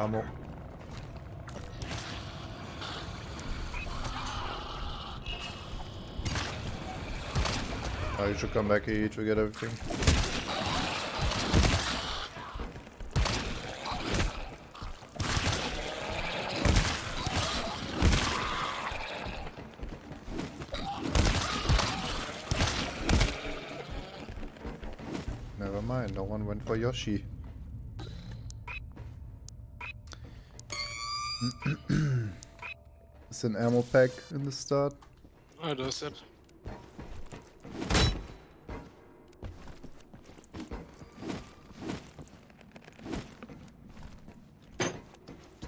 Ammo. You should come back here, you should get everything. Never mind, no one went for Yoshi. It's an ammo pack in the start. Oh, that's it.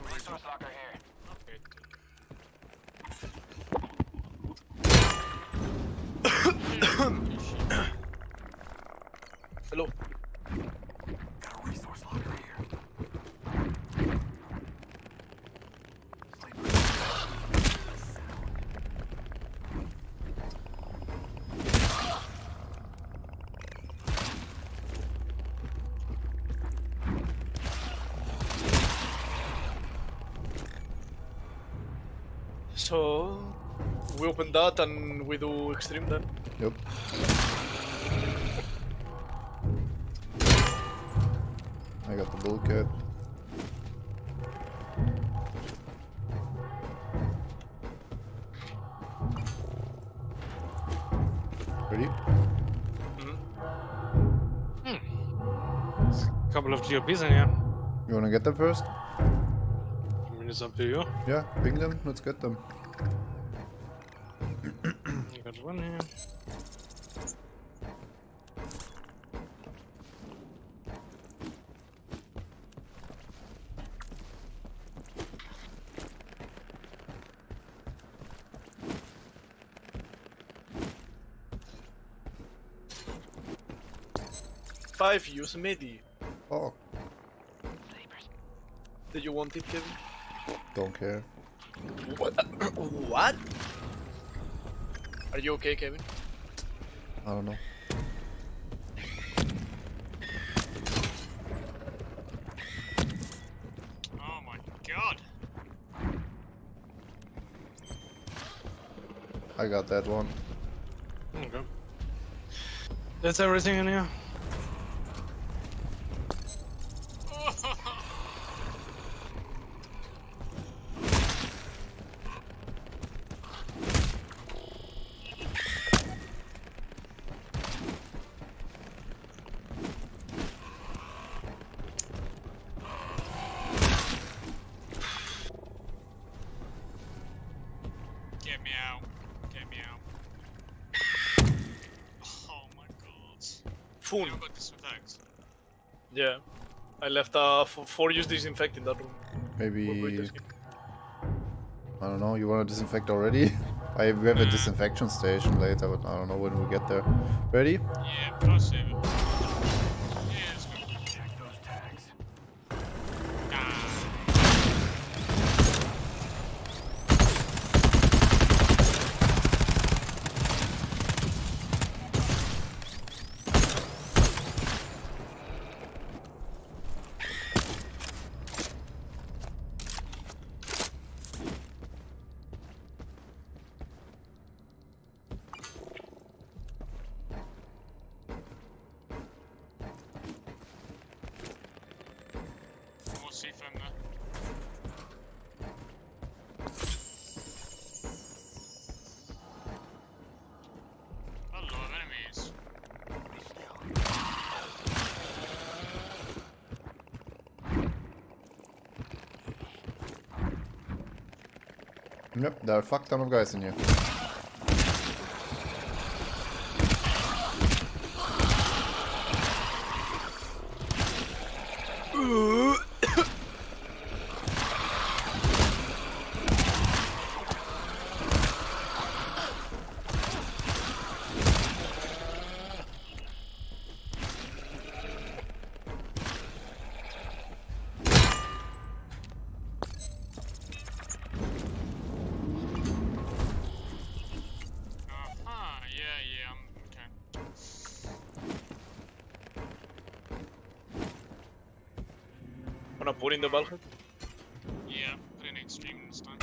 Resource locker here. Okay. Hello. Got a resource locker here. So, we open that and we do extreme then? Yep. I got the bull cat. Ready? Mm-hmm. There's a couple of GOPs in here. You wanna get them first? It's up to you. Yeah, ping them, let's get them. You got one here. Five, use midi. Oh. Did you want it, Kevin? Don't care. What? Are you okay, Kevin? I don't know. Oh my god! I got that one. Okay. That's everything in here. Full. Yeah, I left 4 use disinfect in that room. Maybe... I don't know, you wanna disinfect already? We have a disinfection station later, but I don't know when we get there. Ready? Yeah, I'll save it. Yeah, let's go. Check those tags. senne. Nope, there are a fuck ton of guys in here. Wanna put in the bulkhead? Yeah, put in extreme this time.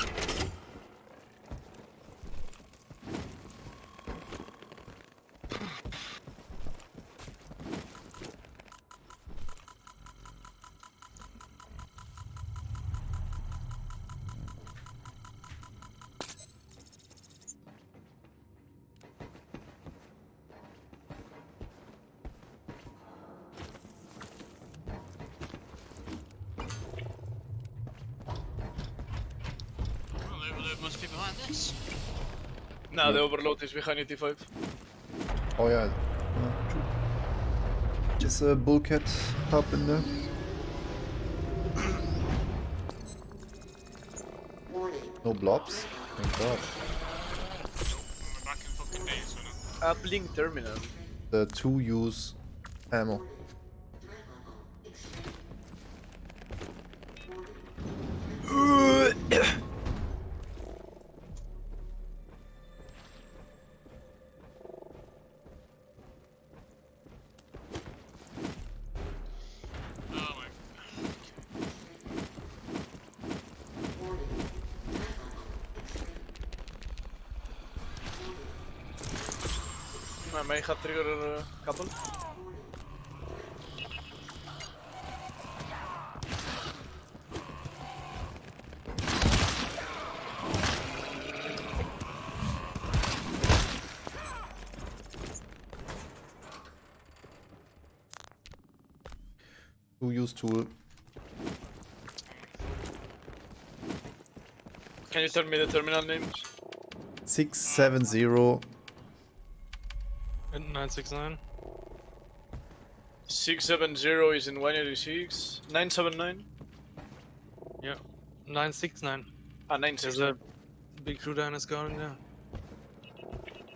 Must be behind this. Nah, the overload is behind 85. Oh yeah, true. Just a bulkhead up in there. No blobs? Thank God. We're back in fucking days, isn't it? Uplink terminal. The 2 use ammo. I may have triggered a couple. Who used tool? Can you tell me the terminal names? 670. 969. 670 is in 186. 979. Yeah. 969. Ah, 969. There's a big crewdown is going now.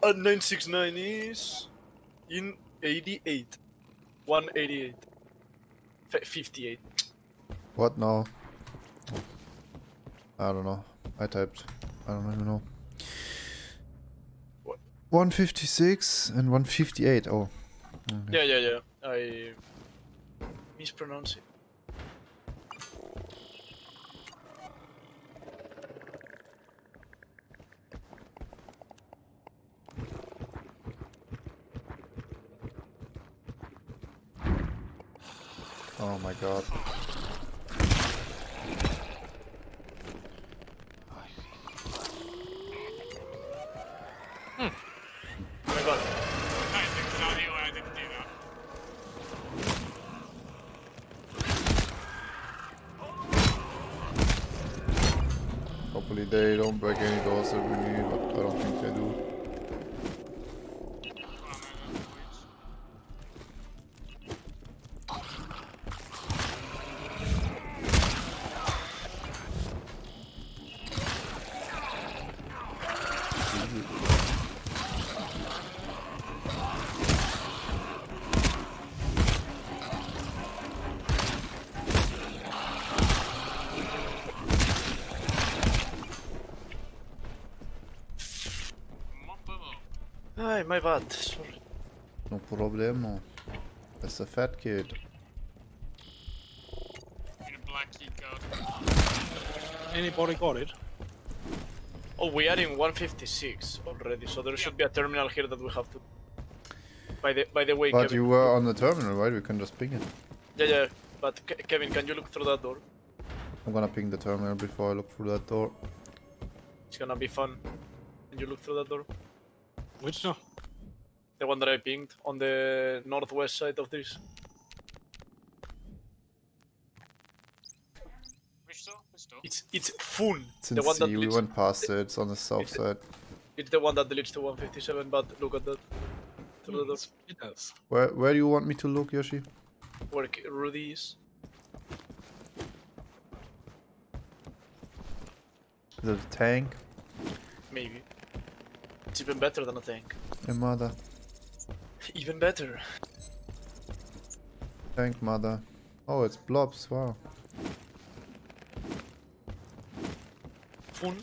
And 969 is in 88. 188. 58. What now? I don't know. I typed. I don't even know. 156 and 158, oh. Okay. Yeah. I mispronounce it. Oh my God. Hopefully they don't break any doors that we need, but I don't think they do. Ay, my bad, sorry. No problemo. That's a fat kid. Anybody got it? Oh, we are in 156 already, so there should be a terminal here that we have to... By the way, but Kevin... But you were on the terminal, right? We can just ping it. Yeah, but Kevin, can you look through that door? I'm gonna ping the terminal before I look through that door. It's gonna be fun. Can you look through that door? Which door? The one that I pinged on the northwest side of this. Which door? Which door? It's full. It's in the one that we went past it. It's on the south side. It's the one that leads to 157, but look at that. Through the door. Where do you want me to look, Yoshi? Where Rudi is. The tank? Maybe. It's even better than a tank. Hey, mother. Even better. Tank, mother. Oh, it's blobs, wow. Fun.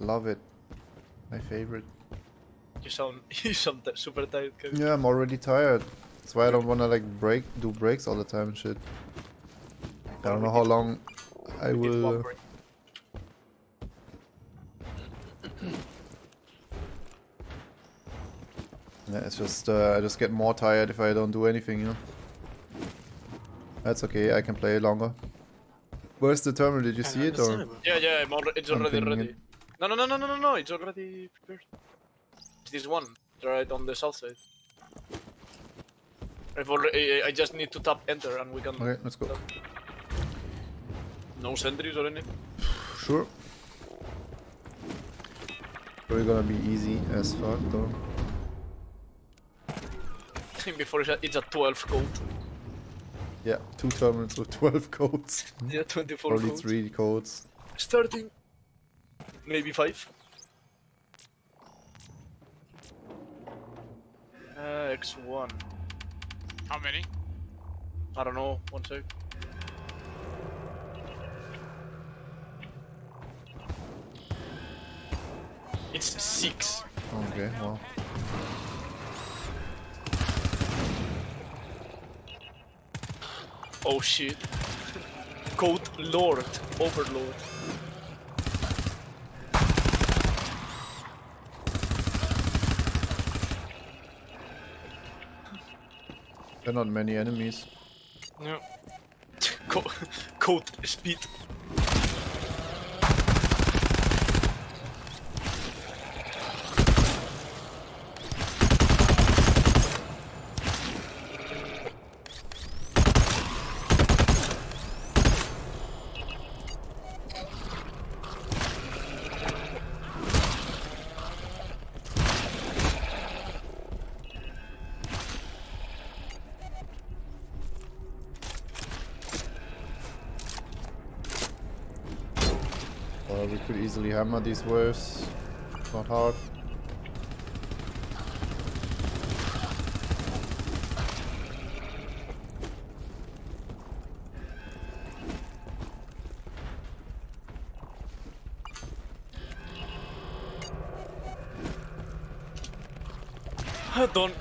Love it. My favorite. You sound super tired, Kevin. Yeah, I'm already tired. That's why I don't wanna like do breaks all the time and shit. I don't know how long I will... Yeah, it's just, I just get more tired if I don't do anything, you know? That's okay, I can play longer. Where's the terminal? Did you see it or...? Yeah, it's already ready. No, it's already prepared. It's this one, right on the south side. I just need to tap enter and we can... Okay, let's go. Tap. No sentries or anything? Sure. Probably gonna be easy as fuck though. Before it's a 12 code. Yeah, 2 terminals with 12 codes. Yeah, 24 probably codes. Probably 3 codes. Starting. Maybe 5. X1. How many? I don't know. 1 sec. It's 6. Okay, well. Oh shit. Code Lord, Overlord. There are not many enemies. No. Code Speed. We could easily hammer these waves, not hard. Don't.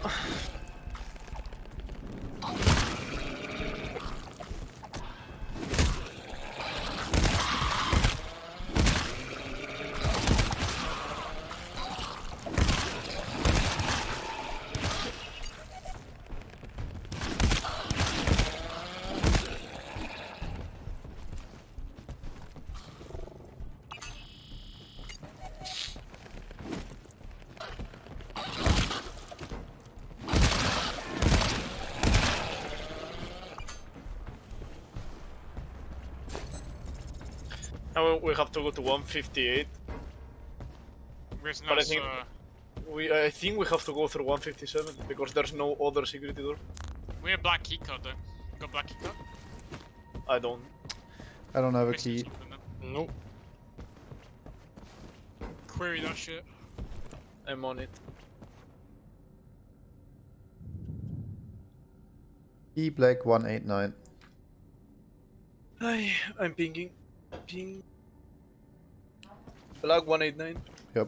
Now we have to go to 158. There's no, but I think we have to go through 157 because there's no other security door. We have black key card though. You got black key card? I don't have a key. Nope. Query that shit. I'm on it. E black 189. I'm pinging. Ping. Black 189. Yep.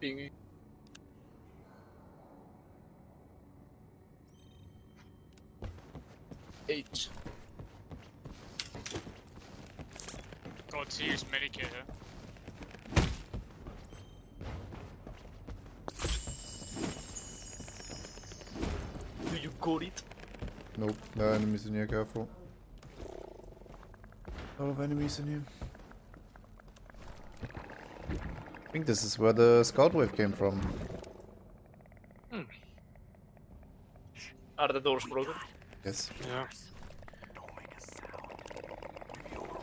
Ping. H. God, serious medicare. Do you got it? Nope, no enemies in here, careful. A lot of enemies in here. I think this is where the scout wave came from. Hmm. Are the doors broken? Yes. Yeah.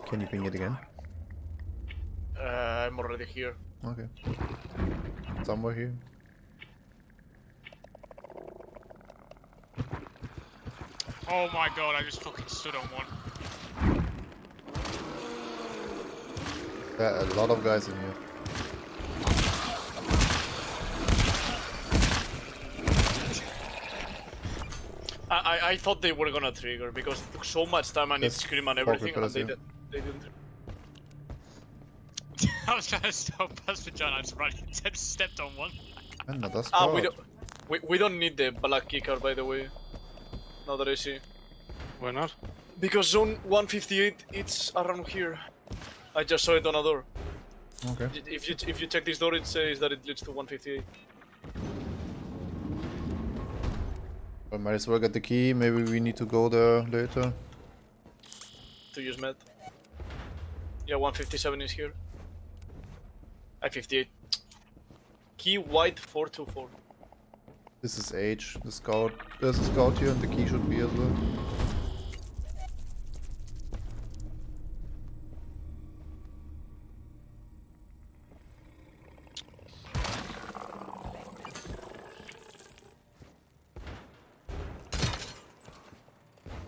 Can you ping it again? I'm already here. Okay. Somewhere here. Oh my god, I just fucking stood on one. There are a lot of guys in here. I thought they were gonna trigger because it took so much time and it's scream and everything and they didn't trigger. I was trying to stop Pastor John, I just running and stepped on one. Ah, we don't need the black kicker, by the way. Now that I see. Why not? Because zone 158, it's around here. I just saw it on a door. Okay. If you check this door, it says that it leads to 158. I might as well get the key, maybe we need to go there later. To use med. Yeah, 157 is here. 58. Key white 424. This is H, the scout. There's a scout here and the key should be as well.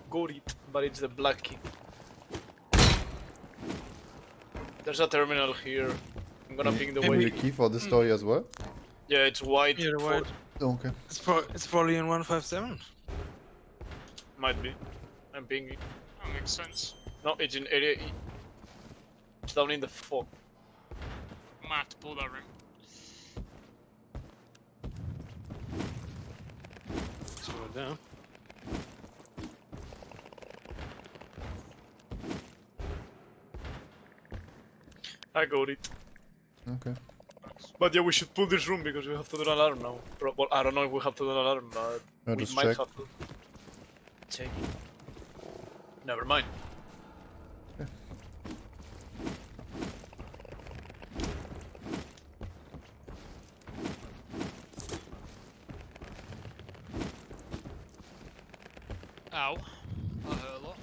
Got it, but it's the black key. There's a terminal here. I'm gonna ping the way. The key for this story as well? Yeah, it's white. Yeah, white. Okay. It's probably in 157. Might be. I'm pinging. That makes sense. No, it's in area E. It's down in the fog. I'm gonna have to pull that ring. Let's go down. I got it. Okay. But yeah, we should pull this room because we have to do an alarm now. Well, I don't know if we have to do an alarm, but we might have to. Check. Never mind. Yeah. Ow. I hurt a lot.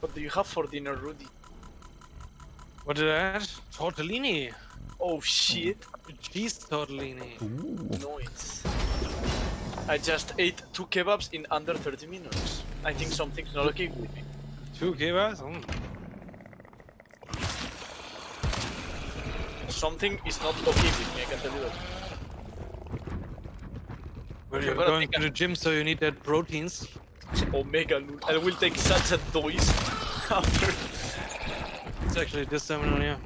What do you have for dinner, Rudi? What did I add? Tortellini! Oh shit! Cheese tortellini! Ooh. Nice! I just ate 2 kebabs in under 30 minutes. I think something's not okay with me. 2 kebabs? Mm. Something is not okay with me, I can tell you that. Well, you're going to the gym, so you need that proteins. Omega lul. I will take such a dose after. It's actually this terminal here.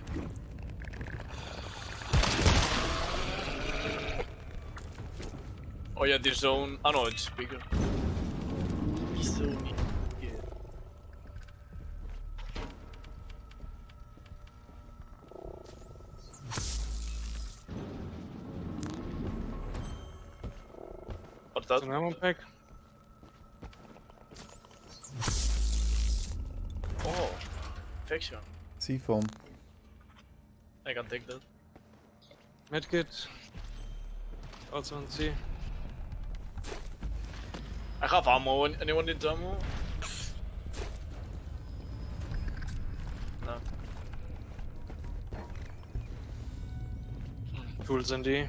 Oh yeah, this zone. Oh no, it's bigger. This zone. Yeah. What's that? An ammo pack. Oh, infection. Sea foam. I can take that. Medkit. Also on C. I have ammo. Anyone needs ammo? No. Tools in D.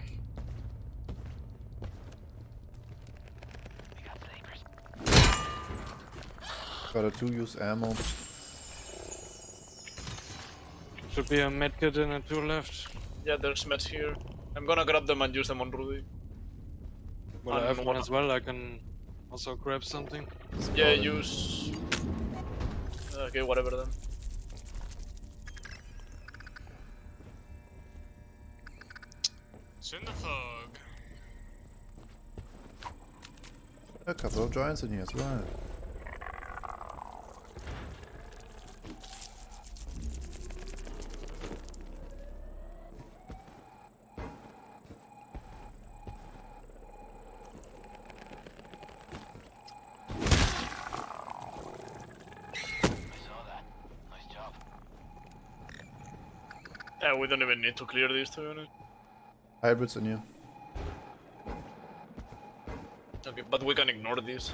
Gotta 2 use ammo. Should be a medkit and a 2 left. Yeah, there's meds here. I'm gonna grab them and use them on Rudi. Well, I have one as well, I can also grab something. Yeah, use... okay, whatever then. It's in the fog. A couple of giants in here as well. Yeah, we don't even need to clear this, to be honest. Hybrids on you. Okay, but we can ignore these.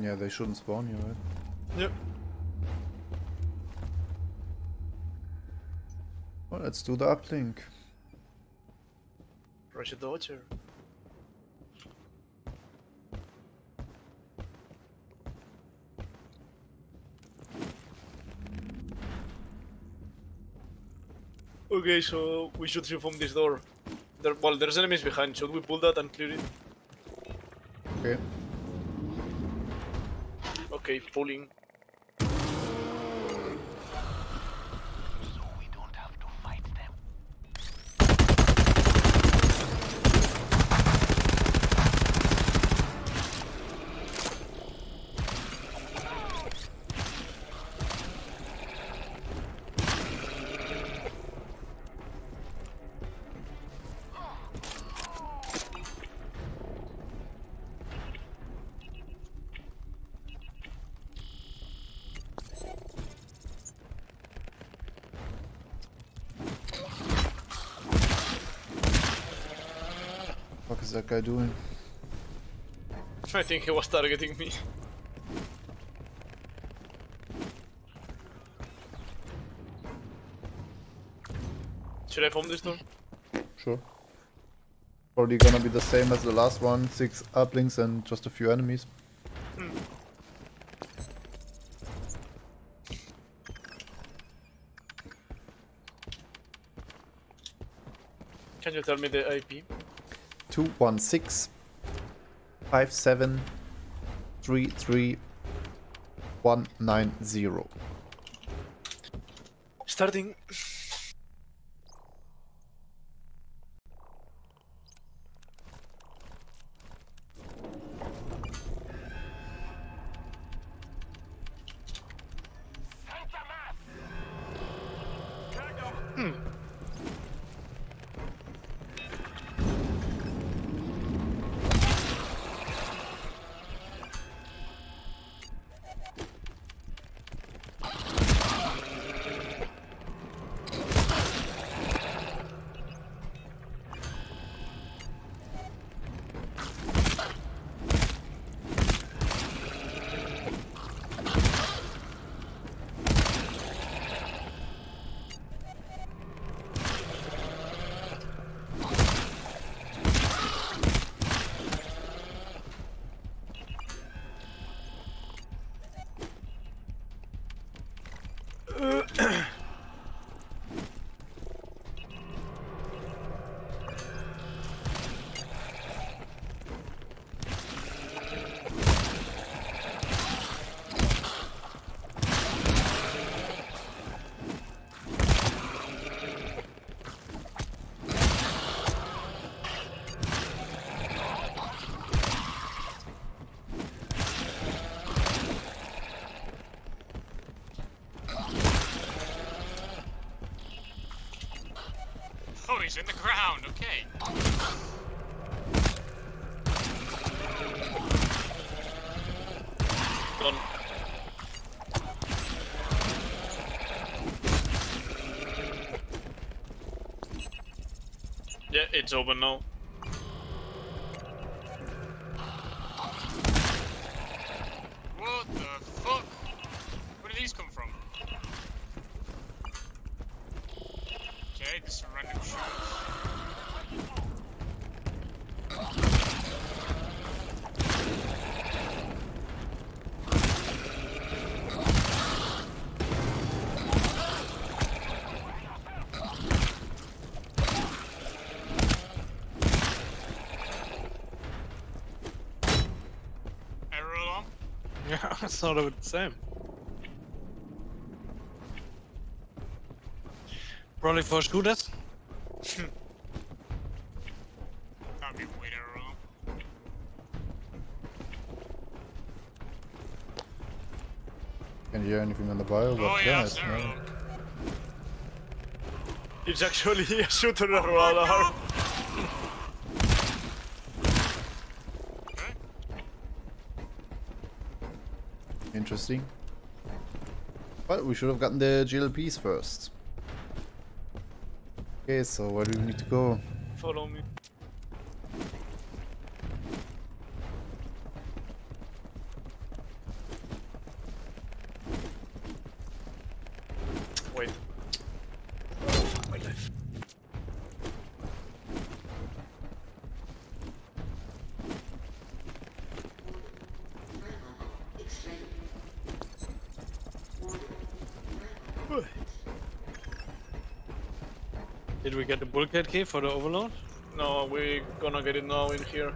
Yeah, they shouldn't spawn you, right? Yep. Well, let's do the uplink. Rush the Watcher. Okay, so we should shoot from this door. Well, there's enemies behind. Should we pull that and clear it? Okay. Okay, pulling. So we don't have to fight them. What is that guy doing? I think he was targeting me. Should I form this door? Sure. Probably gonna be the same as the last one, 6 uplinks and just a few enemies. Can you tell me the IP? 216-57-33-190. Starting. He's in the ground, okay. Gone. Yeah, it's open now. What the fuck? Where did these come from? Okay, just random shots. Error alarm? Yeah, it's sort of the same. Probably for scooters. That'd be way too wrong. Can you hear anything on the bio? Oh yeah, it's no. It's actually a shooter alarm. Interesting. Well, we should have gotten the GLPs first. Okay, so where do we need to go? Follow me. Wait. Fuck my life. Did we get the bulkhead key for the overload? No, we're gonna get it now in here.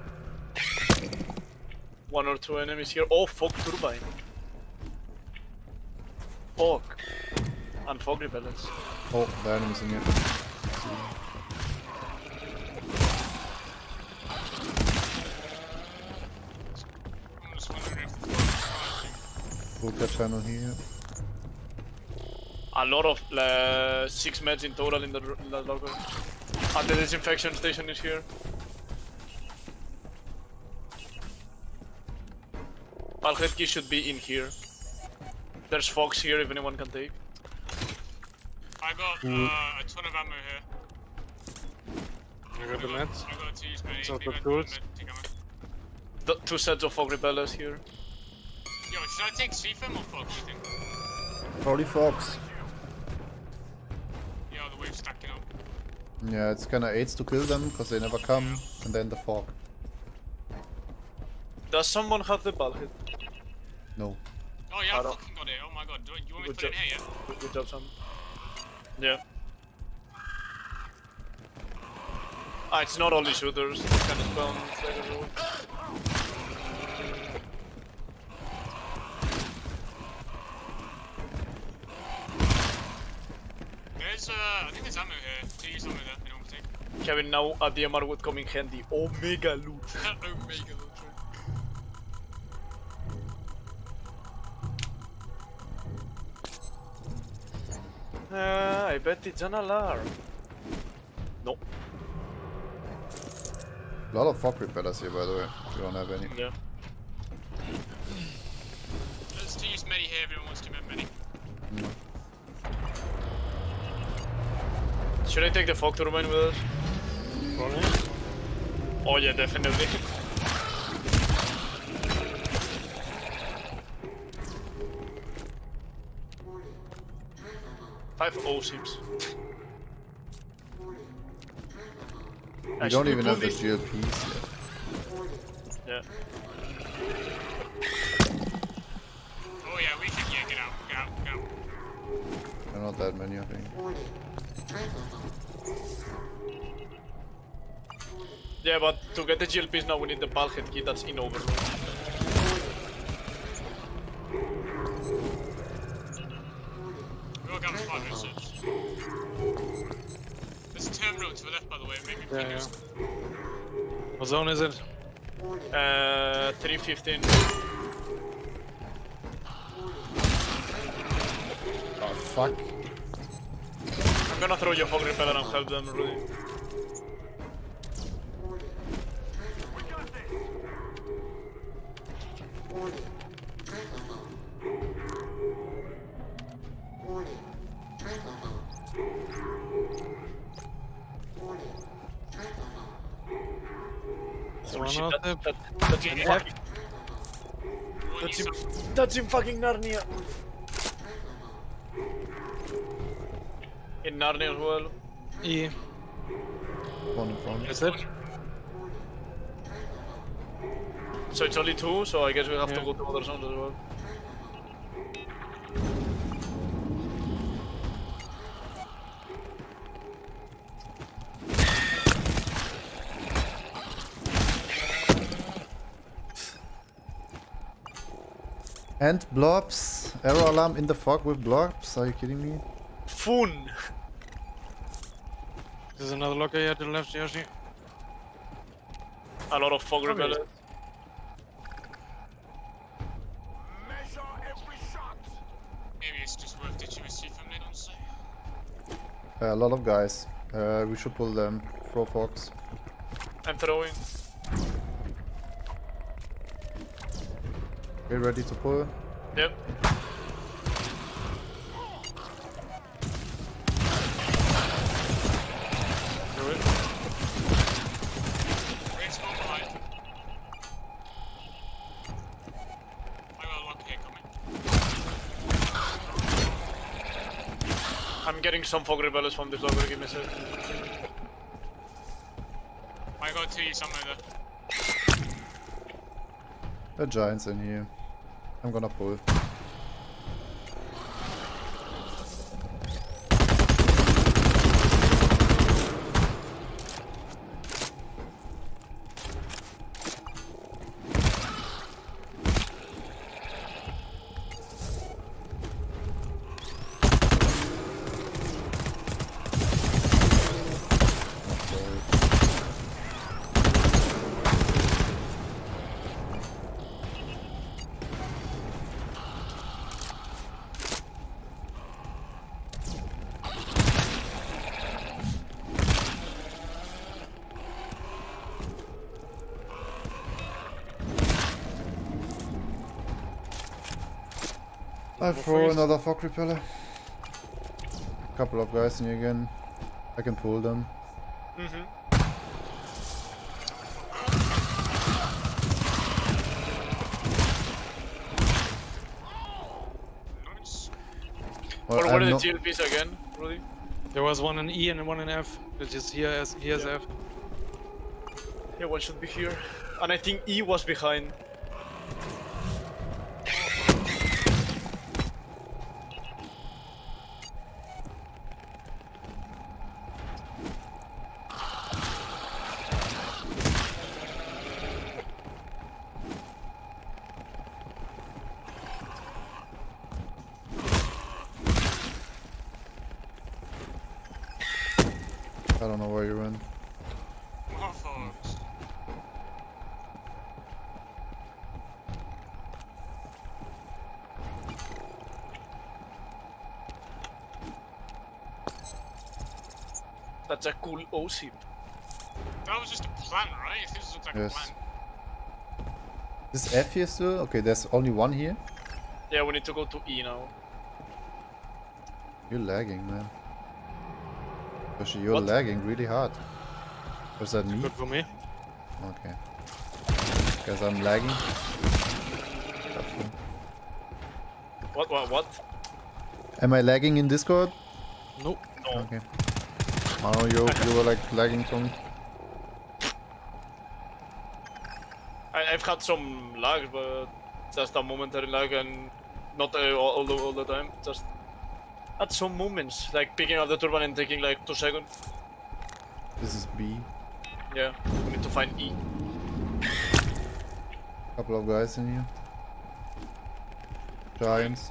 One or two enemies here. Oh, fuck, turbine. Fuck. And fog repellents. Oh, the enemies in here. Bulkhead panel here. A lot of 6 meds in total in the locker. And the disinfection station is here. Bulkhead key should be in here. There's fox here if anyone can take. I got a ton of ammo here. You got the meds? I got two sets of fog repellers here. Yo, should I take CFM or fox, you think? Probably fox. Stacking up. Yeah, it's kinda aids to kill them because they never come, and then the fog. Does someone have the bulkhead? No. Oh yeah, I fucking got it. Oh my god, do you want me to put it in here? Yeah? Good job, Sam. Yeah. Ah, it's not only shooters. It's kind of spawn. I think there's ammo here. Do you use ammo there? Anyone take? Kevin, now a DMR would come in handy. Omega loot. Omega loot. I bet it's an alarm. No. A lot of fog repellers here, by the way. We don't have any. Yeah. Let's use many here. Everyone wants to make many. No. Should I take the fog turbine with us? Probably. Oh yeah, definitely. Five O-ships. I don't even have the GLPs yet. Yeah. Oh yeah, we can get out, get out. There are not that many, I think. Yeah, but to get the GLPs now we need the bulkhead key that's in overload. We'll get fire research. There's a terminal to the left, by the way, maybe we can use it. What zone is it? 315. Oh fuck. I'm gonna throw your fog repeller and help them, Rudi. Holy shit, that's in fucking... That's in fucking Narnia! In Narnia as well? Yeah. One. That's it? So it's only two, so I guess we have to go to other zones as well. And blobs. Error alarm in the fog with blobs. Are you kidding me? Fun. There's another locker here to the left, Yoshi. A lot of fog repellent. Measure every shot. Maybe it's just worth ditching a CFM, they don't say. A lot of guys. We should pull them. Throw fogs. I'm throwing. Okay, ready to pull? Yep. getting some fog repellers from this logger missile. I got three somewhere there. There are giants in here. I'm gonna pull. I throw another fog repeller. A couple of guys in here again. I can pull them. Nice. Well, what are the TLPs again, Rudi? There was one in E and one in F, which is here as F. Yeah, one should be here. And I think E was behind. I don't know where you went. That's a cool OC. That was just a plan, right? This looks like a plan. Is F here still? Okay, there's only one here. Yeah, we need to go to E now. You're lagging, man. Yoshi, you're lagging really hard. Was that me? Good for me. Okay. Because I'm lagging. What? Am I lagging in Discord? Nope. No. Okay. Oh, you were like lagging from... I've had some lag, but just a momentary lag and not all the time. Just... at some moments, like picking up the turban and taking like 2 seconds. This is B. Yeah, we need to find E. Couple of guys in here. Giants.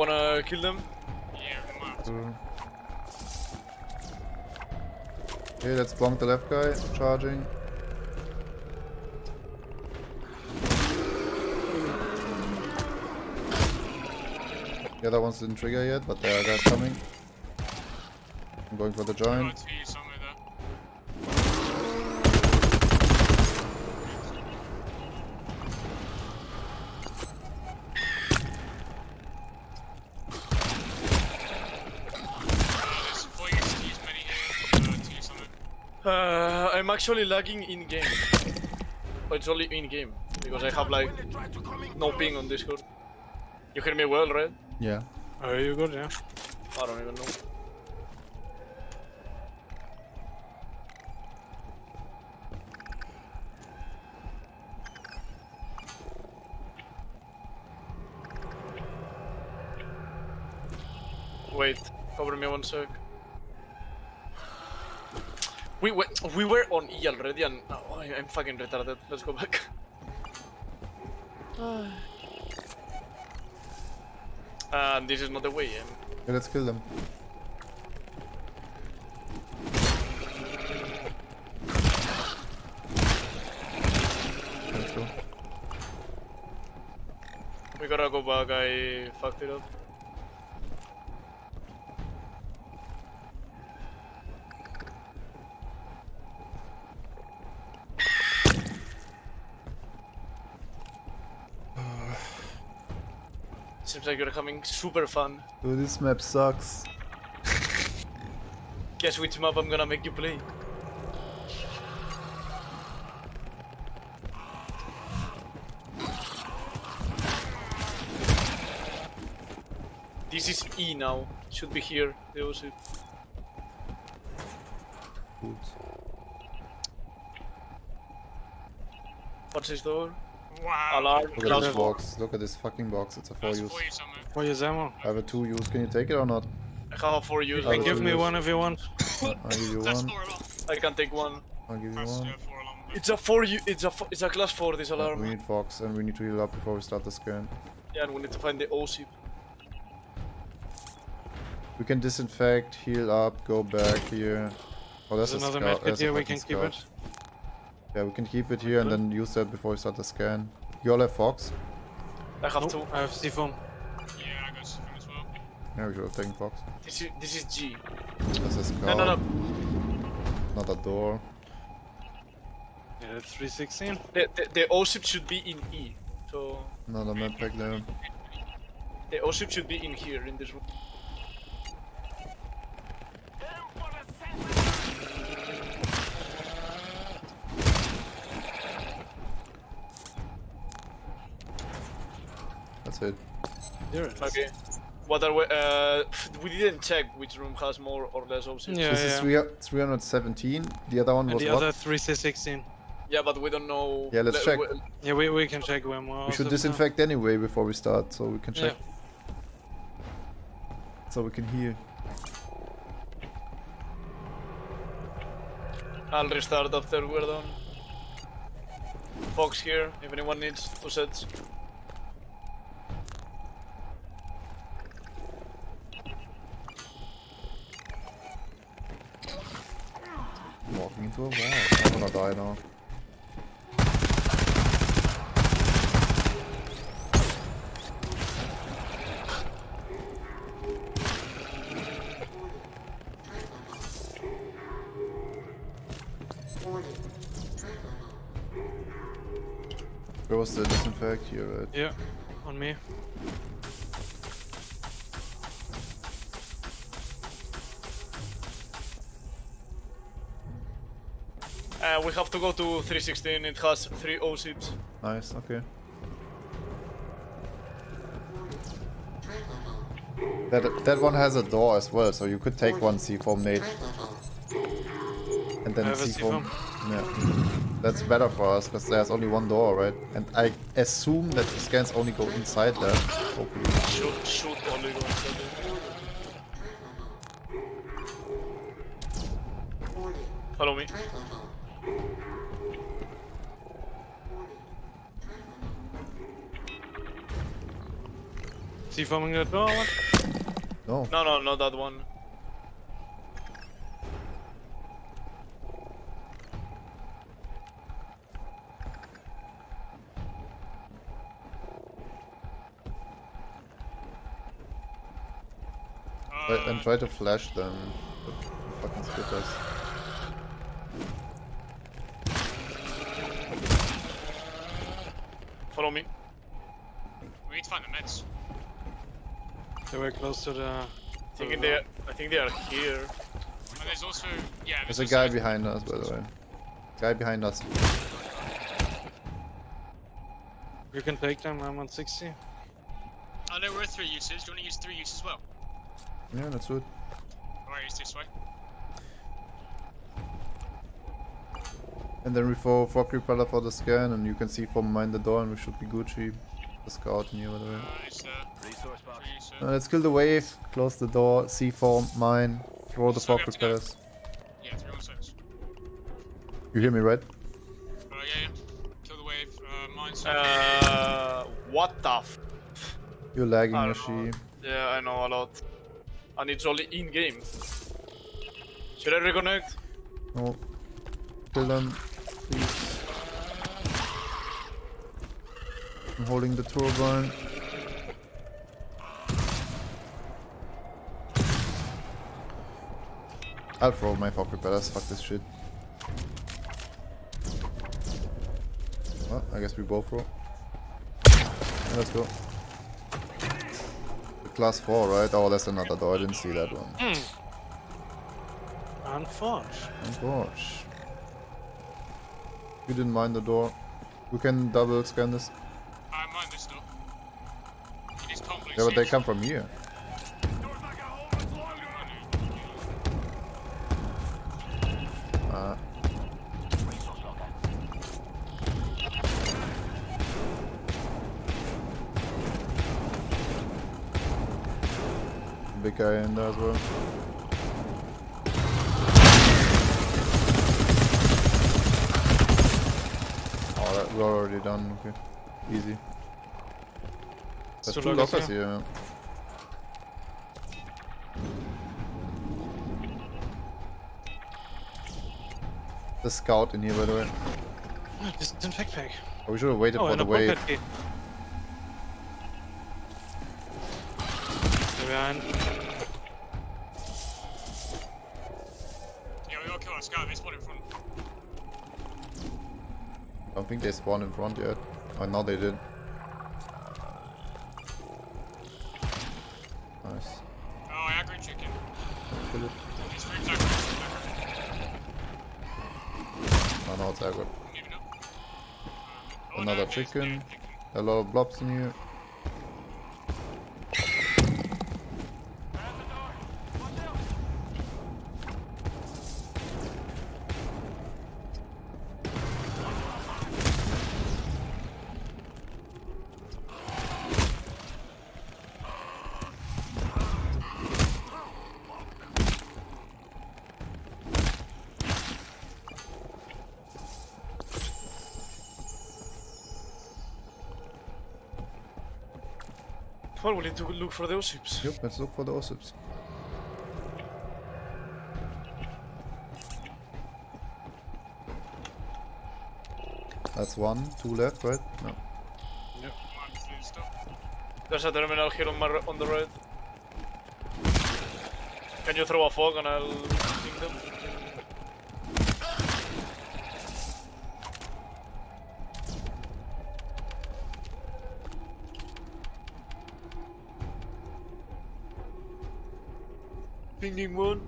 Wanna kill them? Yeah, okay, let's bonk the left guy. Charging. The other ones didn't trigger yet, but there are guys coming. I'm going for the giant. I'm actually lagging in game. Oh, it's only in game because I have like no ping on Discord. You hear me well, right? Yeah. Are you good? Yeah. I don't even know. Wait, cover me 1 sec. We were on E already, and oh, I'm fucking retarded. Let's go back. And this is not the way, yeah. Okay, let's kill them. Let's go. We gotta go back, I fucked it up. Seems like you're having super fun. Dude, this map sucks. Guess which map I'm gonna make you play. This is E now. Should be here. They also. Oops. What's this door? Wow. Alarm. Look at this box. Look at this fucking box. It's a 4-use. 4-use ammo. I have a 2-use. Can you take it or not? I have a 4-use. Can give me one if you want. I'll give you one. I can take one. I'll give you one. It's a 4-use. It's a class 4. This alarm. We need Fox and we need to heal up before we start the scan. Yeah, and we need to find the OSIP. We can disinfect, heal up, go back here. Oh, there's another medkit here. We can keep it. Yeah, we can keep it here and then use that before we start the scan. You all have Fox? I have two. I have Siphon. Yeah, I got Siphon as well. Yeah, we should have taken Fox. This is G. That's a scout. No, no, no. Not a door. Yeah, 316. The OSIP should be in E. So. Another med pack there. The OSIP should be in here, in this room. It. Okay. What are we didn't check which room has more or less options. Yeah, this is 317. The other one was the other 316. Yeah, but we don't know. Yeah, let's check. Yeah, we can check when more. We should disinfect anyway before we start, so we can check. Yeah. So we can heal. I'll restart after we're done. Fox here. If anyone needs 2 sets. Walking into a wall. I'm gonna die now. Where was the disinfect here, right? Yeah, on me. We have to go to 316, it has 3 OSIPs. Nice, okay. That one has a door as well, so you could take one C4 nade. And then C4. Yeah. That's better for us, because there's only one door, right? And I assume that the scans only go inside there. Hopefully. Should only go inside there. Follow me. Is he farming that door? No. No, no, not that one. And try to flash them. The fucking spitters. Follow me. We need to find the meds. They were close to the. I think they are here. And there's also. Yeah. There's a guy behind us, by the way. Guy behind us. You can take them. I'm on 60. Oh, there were 3 uses. Do you want to use 3 uses as well? Yeah, that's good. Alright, use this way. And then we throw 4 propeller for the scan, and you can see from behind the door, and we should be Gucci. The scout in here, by the way. Let's kill the wave, close the door, C4, mine, throw the 4 propellers. Yeah, 316. You hear me, right? Yeah, yeah. Kill the wave, mine, side. What the f? You're lagging, Yoshi. Yeah, I know a lot. And it's only in game. Should I reconnect? No. Kill them, please. I'm holding the turbine. I'll throw my fuck propellers, fuck this shit. Well, I guess we both throw. Yeah, let's go. The class 4, right? Oh, that's another door, I didn't see that one. Unforge. You didn't mind the door. We can double scan this. I mind this door. It is complex. Yeah, but they come from here. big guy in there as well. Oh, that we're already done, okay. Easy. There's two lockers here, man. The scout in here, by the way. Just in backpack. Oh, we should have waited for the wave. Yeah, we got killer scout. They spawn in front. I don't think they spawned in front yet. Oh, no, they did. Nice. Oh, I agree, chicken. Kill it. These rooms are I know it's aggro. Another chicken. A lot of blobs in here. Well, we need to look for the Osips. Yep, let's look for the Osips. That's one, two left, right? No. Yep. There's a terminal here on the right. Can you throw a fog and I'll ping them? Pinging one.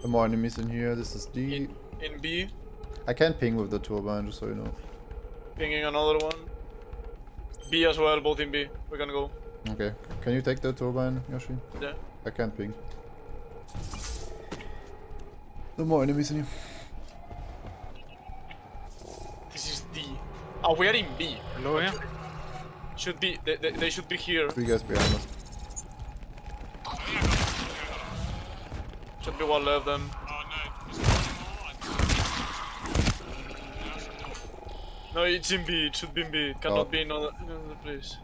The more enemies in here. This is D. In B. I can't ping with the turbine, just so you know. Pinging another one. B as well, both in B. We can go. Okay. Can you take the turbine, Yoshi? Yeah. I can't ping. The more enemies in here. This is D. Oh, we are in B. Hello, yeah. Should be. They should be here. Three guys behind us. Should be one left then. Oh no. No, it's in B, it should be in B. It cannot be in another place.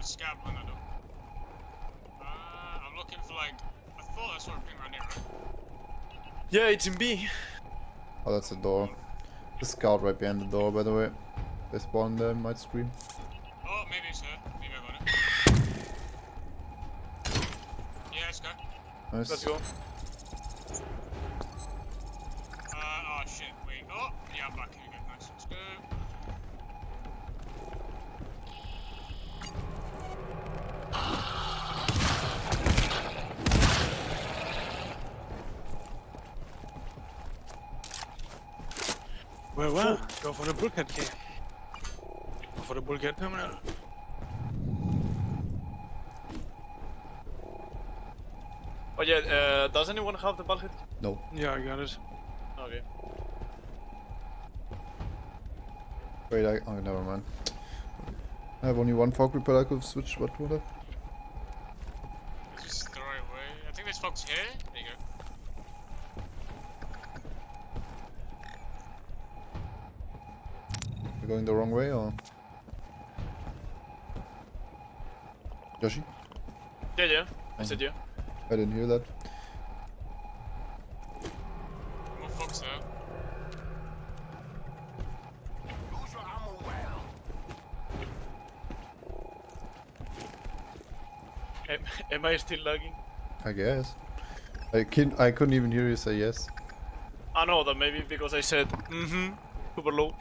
Scab on that door. I'm looking for like. I thought I saw a ping right here, right? Yeah, it's in B. Oh, that's a door. The scout right behind the door, by the way. They spawned there, might scream. Oh, maybe so. Maybe I got it. Nice. Let's go. Oh shit, wait. Oh, yeah, I'm back here again. Nice, let's go. Well, go for the bulkhead here. Go for the bulkhead terminal. Oh yeah, does anyone have the bulkhead? No. Yeah, I got it. Okay. Wait, oh, never mind. I have only one fog repeller I could switch, what would I? This is the right way. I think there's fogs here. There you go. We're going the wrong way, or? Yoshi? Yeah, yeah. I said yeah. I didn't hear that. More fox there. Use your ammo well. Am I still lagging? I guess. I couldn't even hear you say yes. I know that maybe because I said super low.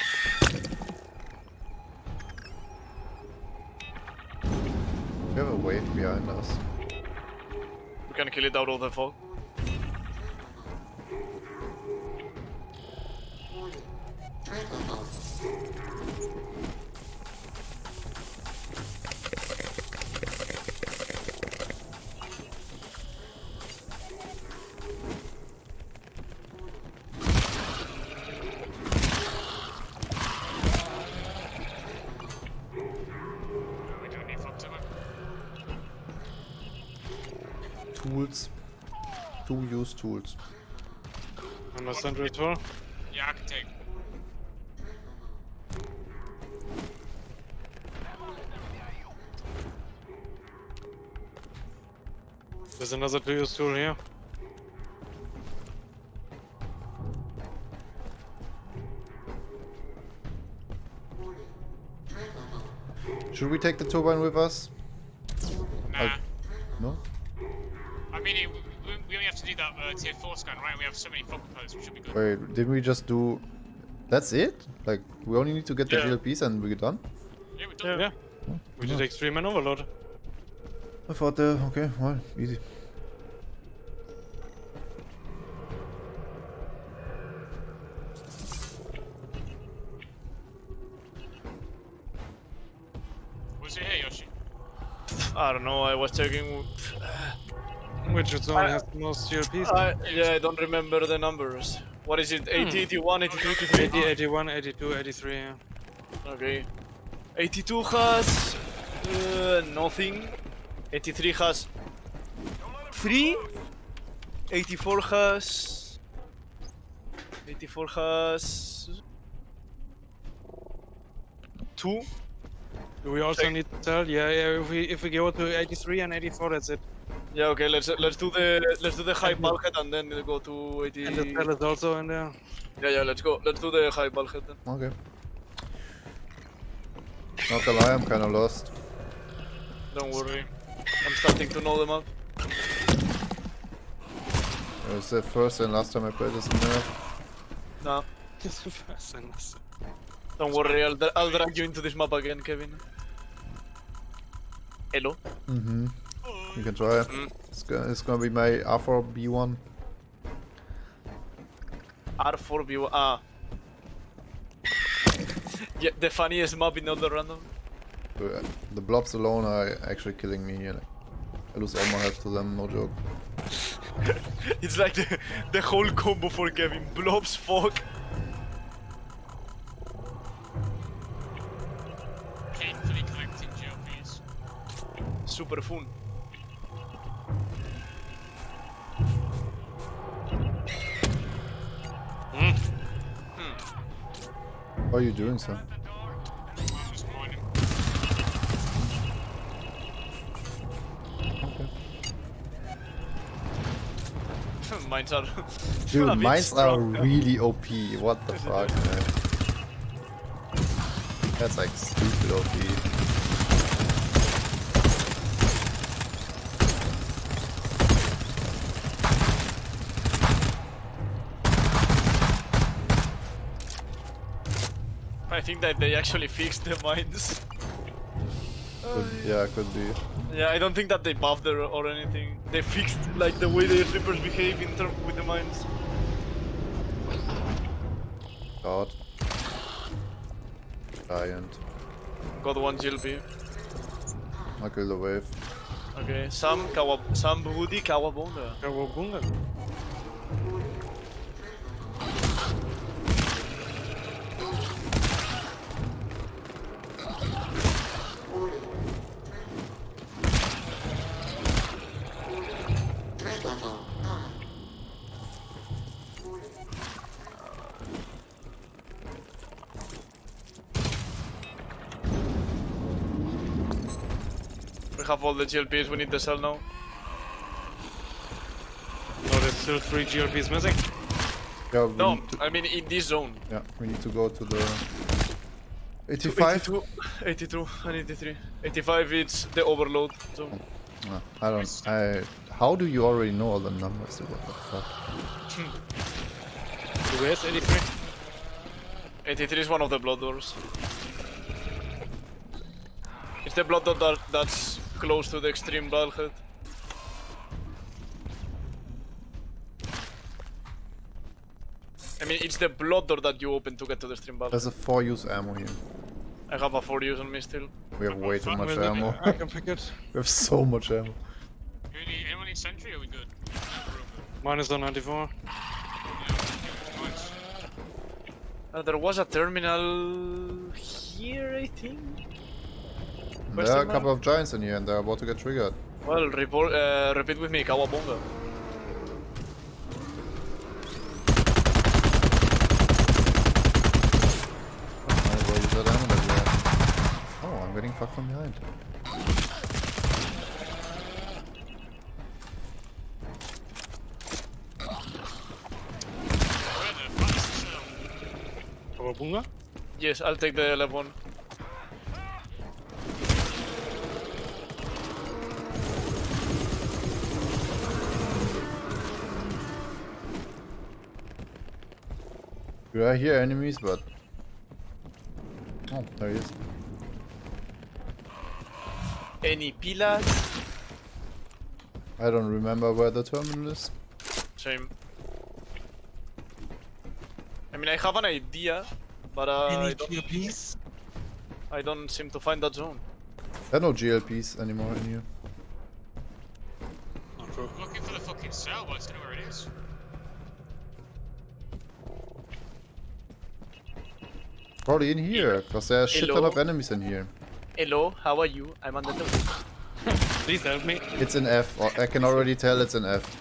We have a wave behind us. We can kill it out of the fog. No, we don't need fog to work. tools. Do use tools. Understand ritual? Yeah, I can take. There's another two-use tool here. Should we take the turbine with us? Nah. No? I mean, we only have to do that tier 4 scan, right? We have so many focal posts, we should be good. Wait, didn't we just do... That's it? Like, we only need to get the GLPs and we're done? Yeah, we're done. Yeah. Oh, we did extreme and overload. I thought, okay, well, easy. I don't know, I was taking... Which one has the most CLPs? Yeah, I don't remember the numbers. What is it? 80, 81, 82, 83? 80, 81, 82, 83, yeah. Okay. 82 has... nothing. 83 has... 3? 84 has... 84 has... 2? Do we also need to tell? Yeah. If we go to 83 and 84, that's it. Yeah. Okay. Let's do the high bulkhead and then go to 80. And the tell is also in there. Yeah. Let's go. Let's do the high bulkhead then. Okay. Not a lie, I'm kind of lost. Don't worry. I'm starting to know the map. It was the first and last time I played this in there. No. Just the first and last. Don't worry, I'll drag you into this map again, Kevin. Hello? Mm-hmm. You can try it. It's gonna be my R4B1. R4B1, ah. Yeah, the funniest map in all the random. The blobs alone are actually killing me here. Like, I lose all my health to them, no joke. It's like the whole combo for Kevin. Blobs, fog. Super fun. What are you doing, sir? Just pointing. Okay. Mines are. Dude, mines are really OP. What the fuck, man? That's like stupid OP. I think that they actually fixed the mines. Yeah, could be. Yeah, I don't think that they buffed it or anything. They fixed like the way the Reapers behave in terms with the mines. God. Giant. Got one GLP. I killed the wave. Okay, some Rudi Kawabunga. Kawabunga? Have all the GLPs, we need the cell now. No, there's still 3 GLPs missing. Yeah, no, I mean in this zone. Yeah, we need to go to the... 85? 82 and 83. 85 it's the overload zone. No, I don't... how do you already know all the numbers? What the fuck? Where's 83? 83 is one of the blood doors. It's the blood door that's... close to the extreme bulkhead. I mean, it's the blood door that you open to get to the extreme bulkhead. There's a 4-use ammo here. I have a 4-use on me still. We have way too much ammo. I can pick it. We have so much ammo. Anyone need sentry or are we good? Mine is on 94. There was a terminal here, I think. There are a couple of giants in here and they're about to get triggered. Well, repeat with me, Kawabunga. Oh, I'm getting fucked from behind. Kawabunga? Yes, I'll take the left one. We are here enemies, but... Oh, there he is. Any pillars? I don't remember where the terminal is. Same. I mean, I have an idea, but any GLPs? I don't seem to find that zone. There are no GLPs anymore in here. I'm looking for the fucking cell, but I don't know where it is. Probably in here, because there are a shit ton of enemies in here. Hello, how are you? I'm under the roof. Please help me. It's an F, or I can already tell it's an F.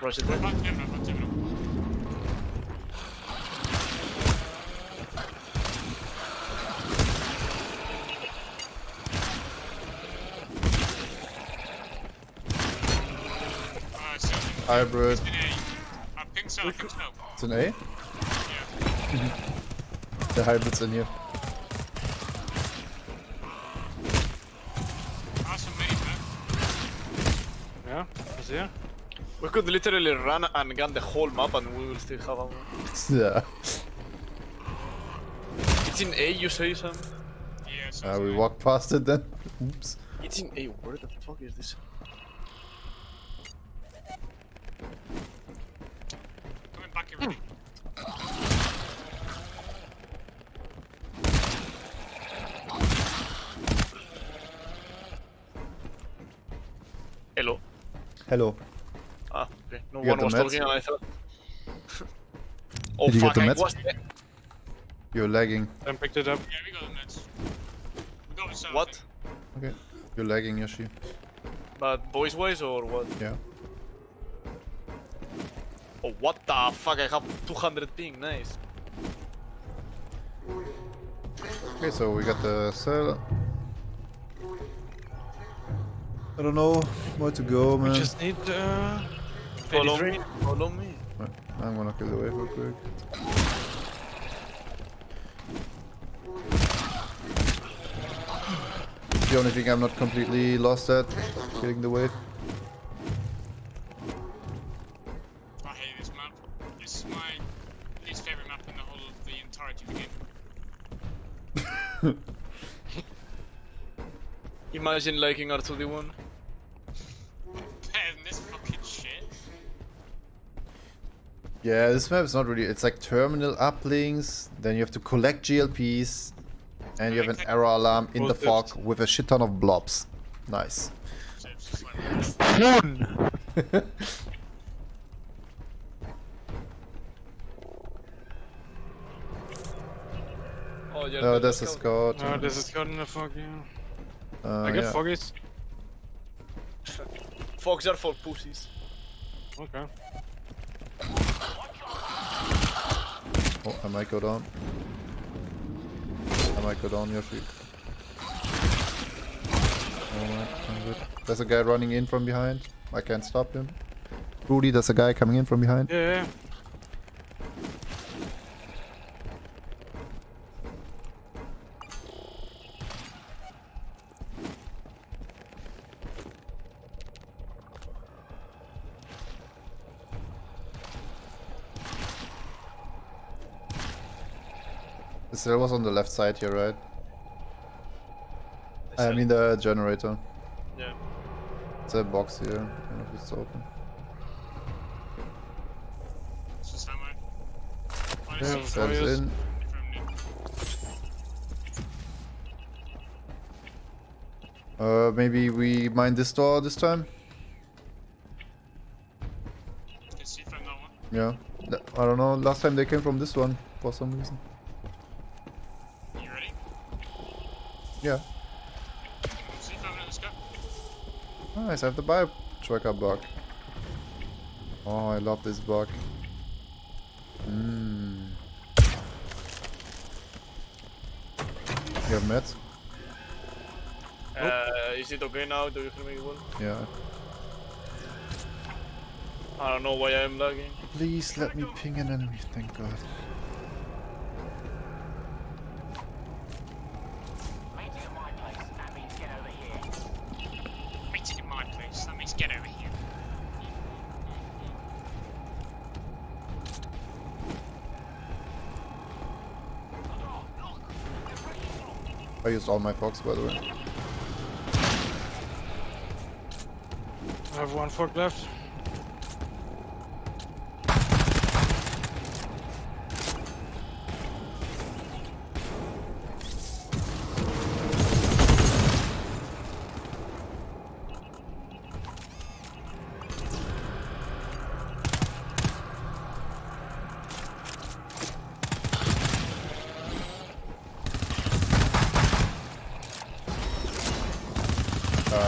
Rush it. Hybrid. I think so. It's an A? Yeah. The hybrids in here. Awesome mate, man. Yeah, he's here. We could literally run and gun the whole map and we will still have a one. Yeah. It's in A, you say, Sam? Yeah, so we walked past it then. Oops. It's in A, where the fuck is this? Coming back here, Rudi. Hello. Hello. Ah, okay. No one was talking and I thought... Oh fuck, I was there. You're lagging. I picked it up. Yeah, we got the meds. We got the what? Okay. You're lagging, Yoshi. But voice-wise or what? Yeah. Oh, what the fuck? I have 200 ping, nice. Okay, so we got the cell. I don't know where to go, man. We just need follow me. I'm gonna kill the wave real quick. It's the only thing I'm not completely lost at, killing the wave. I hate this map. This is my least favorite map in the whole of the entirety of the game. Imagine liking R2D1. Yeah, this map is not really. It's like terminal uplinks, then you have to collect GLPs, and you have an error alarm in the fog with a shit ton of blobs. Nice. Fun! Oh, yeah, no, this is God. No, this is God in the fog, yeah. I got foggies. Fogs are for pussies. Okay. Oh, I might go down. I might go down, Yoshi. Alright, I'm good. There's a guy running in from behind. I can't stop him. Rudi, there's a guy coming in from behind. Yeah. The cell was on the left side here, right? I mean the generator. Yeah. It's a box here. I don't know if it's open. It's just yeah, cell's in. Maybe we mine this door this time? You can see from that one. Yeah. I don't know, last time they came from this one for some reason. Yeah. Nice, I have the Biotracker bug. Oh, I love this bug. Mm. You have meds? Is it okay now? Do you hear me well? Yeah. I don't know why I'm lagging. Please let me ping an enemy, thank God. I used all my forks, by the way. I have one fork left.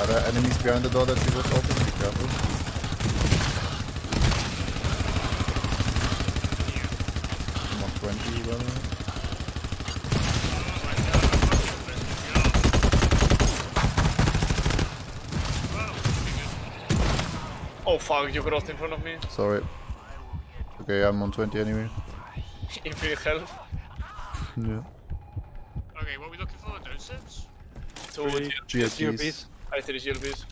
There are enemies behind the door that she was opening, be careful. I'm on 20, by the way. Oh fuck, you crossed in front of me. Sorry. Okay, I'm on 20 anyway. Infinite health. Yeah. Okay, what are we looking for? Those sets? 2 GSGs. I see the GLBs.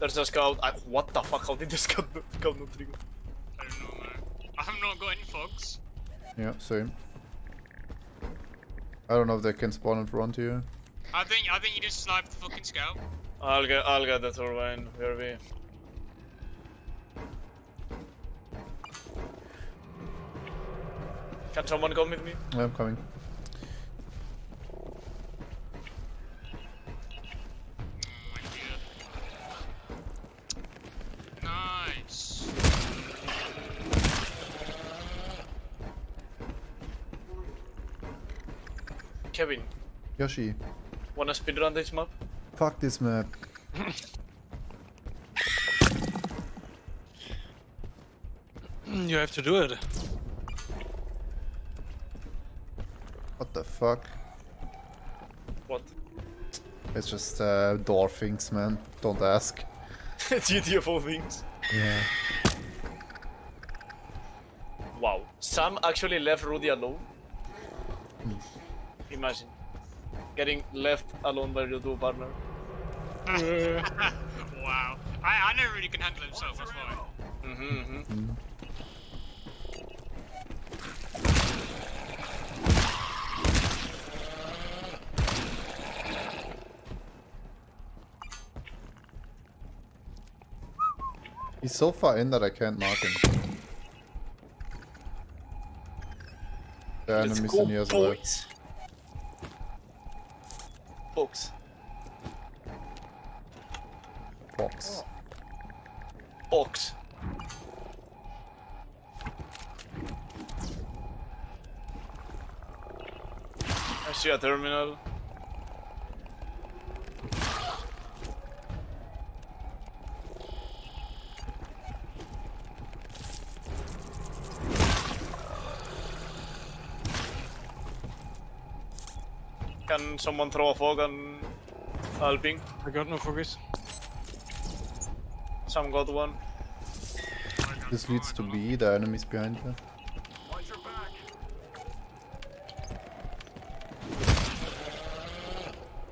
There's a scout. What the fuck? How did the scout not trigger? I don't know, man. I've not got any fogs. Yeah, same. I don't know if they can spawn in front here. I think you just sniped the fucking scout. I'll get that turbine. Where are we? Can someone come with me? Yeah, I'm coming. Kevin, Yoshi, wanna speedrun this map? Fuck this map. You have to do it. What the fuck? What? It's just door things, man. Don't ask. GTFO things. Yeah. Wow. Sam actually left Rudi alone. Imagine getting left alone by your duo partner. Wow. I never really can handle himself, that's why. He's so far in that I can't mark him. The enemies in here as well. Box. I see a terminal. Can someone throw a fog and I'll ping? I got no focus. Some got one. This leads to B, the enemies behind her. Watch your back.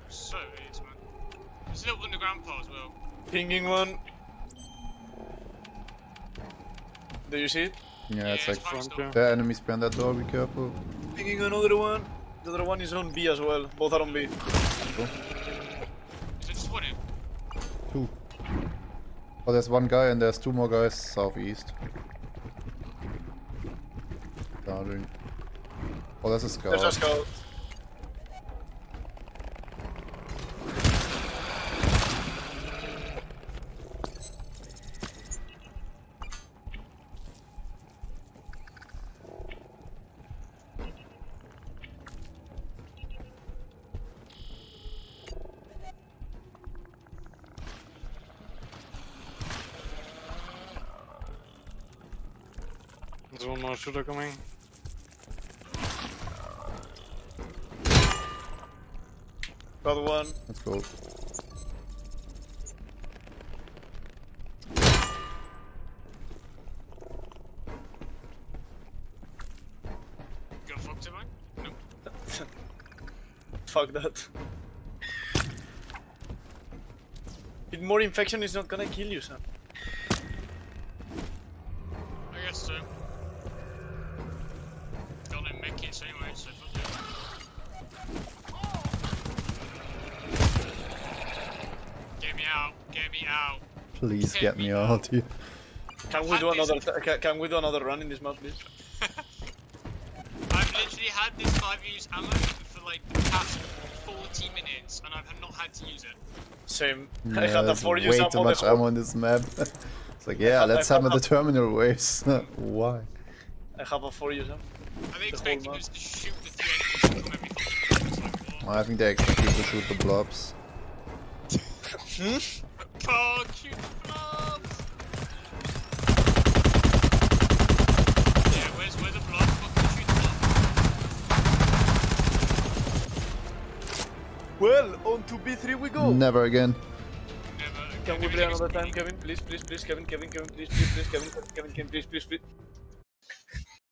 So AIDS, man. There's a little underground pole as well. Pinging one. Do you see it? Yeah, it's like front. The enemies behind that door, be careful. Pinging another one. The other one is on B as well. Both are on B. Cool. Is it just one in? Two. Oh, there's one guy and there's two more guys southeast. Darling. Oh, that's a scout. There's a scout. There's one more shooter coming. Another one. That's cool. Go fuck to mine? No. Fuck that. With more infection is not gonna kill you, son. I guess so. Got him make it anyway, so Get me out. Please get me out. Can we do another run in this map, please? I've literally had this 5 years ammo for like the past 40 minutes and I've not had to use it. Same. Yeah, I had a 4 years ammo. Way too much ammo on this map. It's like, yeah, let's hammer the terminal waves. Why? I have a 4 years ammo. Are they expecting us to shoot the three enemies from everything? Like, I think they expect us to shoot the blobs. Hmm? Can't shoot the blobs! Yeah, where the blobs? Fucking shoot the blobs. Well, on to B3 we go! Never again. Never. Can we play another time, Kevin? Please, Kevin, please, please, Kevin, please, please.